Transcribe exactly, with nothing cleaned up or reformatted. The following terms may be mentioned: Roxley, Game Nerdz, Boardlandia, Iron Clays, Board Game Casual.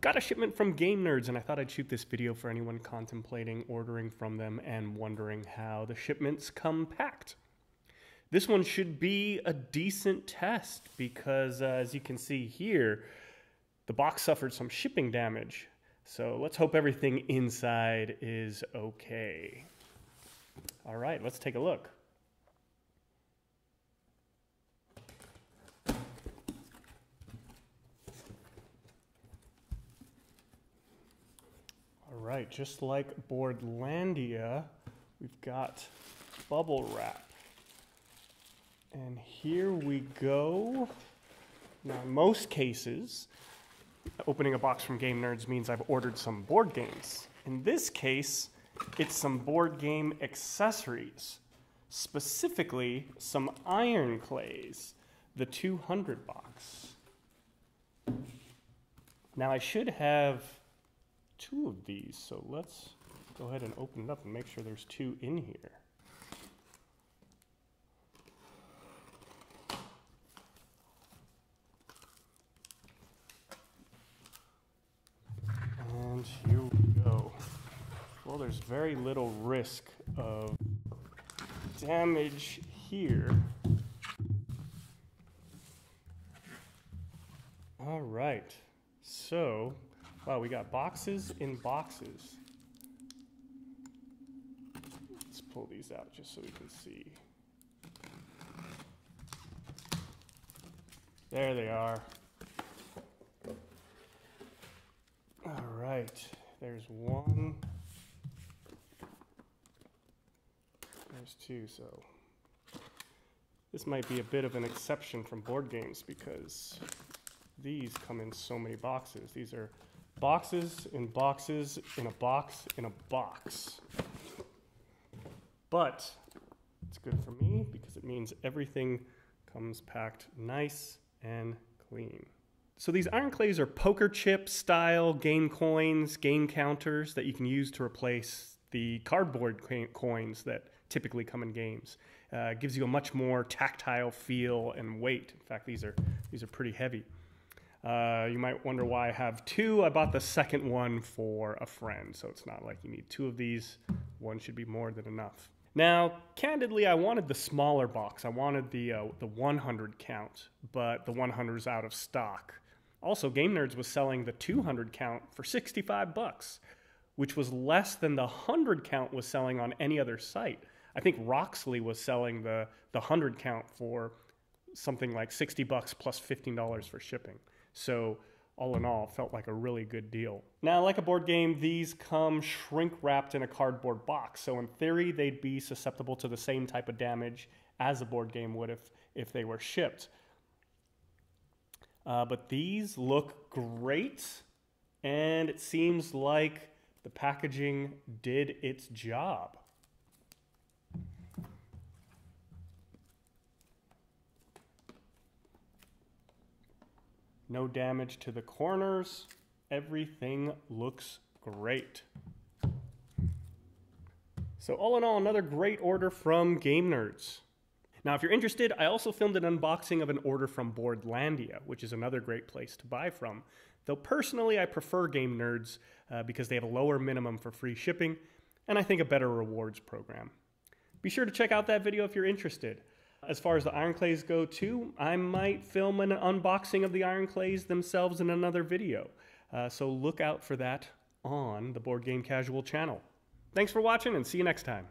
Got a shipment from Game Nerdz, and I thought I'd shoot this video for anyone contemplating ordering from them and wondering how the shipments come packed. This one should be a decent test because, uh, as you can see here, the box suffered some shipping damage. So let's hope everything inside is okay. All right, let's take a look. All right, just like Boardlandia, we've got bubble wrap. And here we go. Now, in most cases, opening a box from Game Nerdz means I've ordered some board games. In this case, it's some board game accessories, specifically some Iron Clays, the two hundred box. Now, I should have two of these, so let's go ahead and open it up and make sure there's two in here. Here we go. Well, there's very little risk of damage here. All right. So, wow, we got boxes in boxes. Let's pull these out just so we can see. There they are. All right, there's one, there's two, so this might be a bit of an exception from board games because these come in so many boxes. These are boxes in boxes in a box in a box. But it's good for me because it means everything comes packed nice and clean. So these Iron Clays are poker chip style game coins, game counters that you can use to replace the cardboard coins that typically come in games. Uh, gives you a much more tactile feel and weight. In fact, these are, these are pretty heavy. Uh, you might wonder why I have two. I bought the second one for a friend, so it's not like you need two of these. One should be more than enough. Now, candidly, I wanted the smaller box. I wanted the, uh, the one hundred count, but the one hundred is out of stock. Also, Game Nerdz was selling the two hundred count for sixty-five bucks, which was less than the one hundred count was selling on any other site. I think Roxley was selling the, the one hundred count for something like sixty bucks plus fifteen dollars for shipping. So all in all, felt like a really good deal. Now, like a board game, these come shrink wrapped in a cardboard box. So in theory, they'd be susceptible to the same type of damage as a board game would if, if they were shipped. Uh, but these look great, and it seems like the packaging did its job. No damage to the corners. Everything looks great. So all in all, another great order from Game Nerdz. Now, if you're interested, I also filmed an unboxing of an order from Boardlandia, which is another great place to buy from. Though personally, I prefer Game Nerdz uh, because they have a lower minimum for free shipping, and I think a better rewards program. Be sure to check out that video if you're interested. As far as the Iron Clays go too, I might film an unboxing of the Iron Clays themselves in another video. Uh, so look out for that on the Board Game Casual channel. Thanks for watching, and see you next time.